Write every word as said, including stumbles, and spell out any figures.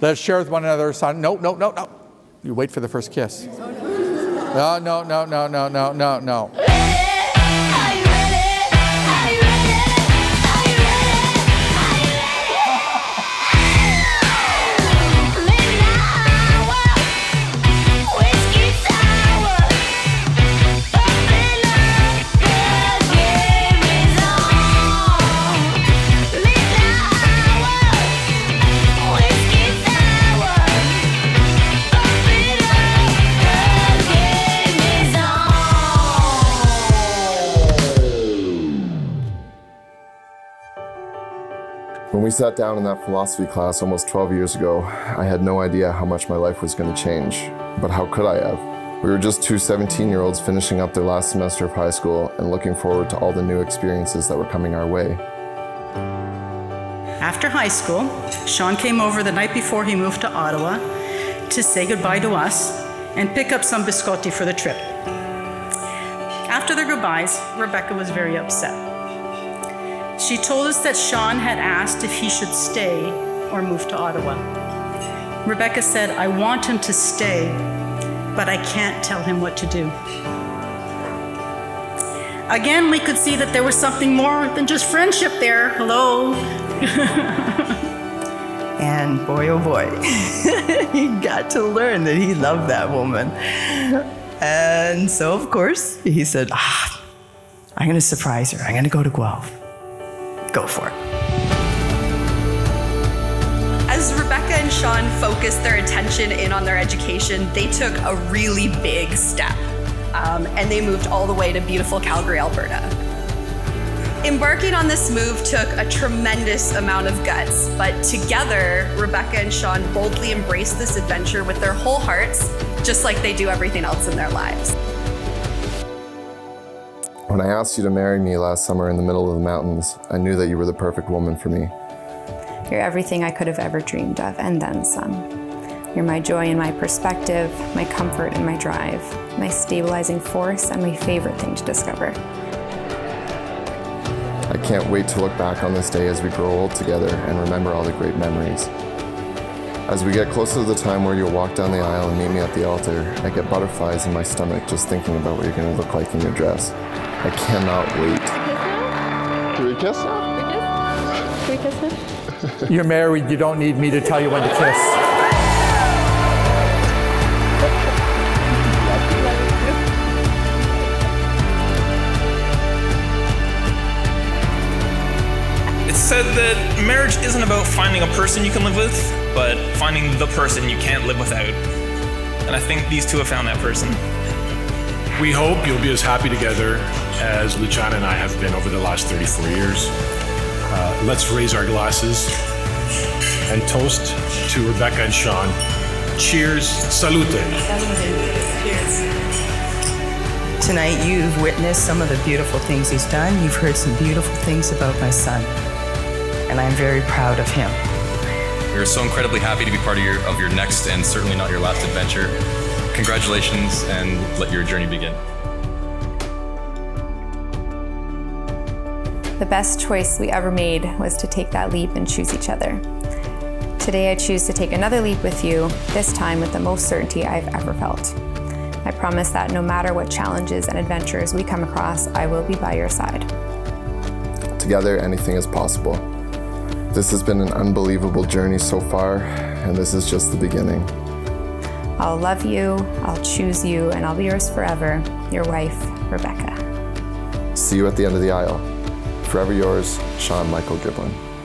Let's share with one another. Son. No, no, no, no. You wait for the first kiss. No, no, no, no, no, no, no, no. When we sat down in that philosophy class almost twelve years ago, I had no idea how much my life was going to change, but how could I have? We were just two seventeen-year-olds finishing up their last semester of high school and looking forward to all the new experiences that were coming our way. After high school, Sean came over the night before he moved to Ottawa to say goodbye to us and pick up some biscotti for the trip. After their goodbyes, Rebecca was very upset. She told us that Sean had asked if he should stay or move to Ottawa. Rebecca said, "I want him to stay, but I can't tell him what to do." Again, we could see that there was something more than just friendship there. Hello. And boy, oh boy, he got to learn that he loved that woman. And so, of course, he said, ah, I'm going to surprise her. I'm going to go to Guelph. Go for it. As Rebecca and Sean focused their attention in on their education, they took a really big step, um, and they moved all the way to beautiful Calgary, Alberta. Embarking on this move took a tremendous amount of guts, but together, Rebecca and Sean boldly embraced this adventure with their whole hearts, just like they do everything else in their lives. When I asked you to marry me last summer in the middle of the mountains, I knew that you were the perfect woman for me. You're everything I could have ever dreamed of, and then some. You're my joy and my perspective, my comfort and my drive, my stabilizing force and my favorite thing to discover. I can't wait to look back on this day as we grow old together and remember all the great memories. As we get closer to the time where you'll walk down the aisle and meet me at the altar, I get butterflies in my stomach just thinking about what you're going to look like in your dress. I cannot wait. Can we kiss now? Can we kiss now? Can we kiss now? You're married. You don't need me to tell you when to kiss. It's said that marriage isn't about finding a person you can live with, but finding the person you can't live without. And I think these two have found that person. We hope you'll be as happy together as Luciana and I have been over the last thirty-four years. Uh, let's raise our glasses and toast to Rebecca and Sean. Cheers. Salute. Cheers. Tonight you've witnessed some of the beautiful things he's done. You've heard some beautiful things about my son, and I'm very proud of him. We're so incredibly happy to be part of your, of your next and certainly not your last adventure. Congratulations, and let your journey begin. The best choice we ever made was to take that leap and choose each other. Today I choose to take another leap with you, this time with the most certainty I've ever felt. I promise that no matter what challenges and adventures we come across, I will be by your side. Together, anything is possible. This has been an unbelievable journey so far, and this is just the beginning. I'll love you, I'll choose you, and I'll be yours forever, your wife, Rebecca. See you at the end of the aisle. Forever yours, Sean Michael Giblin.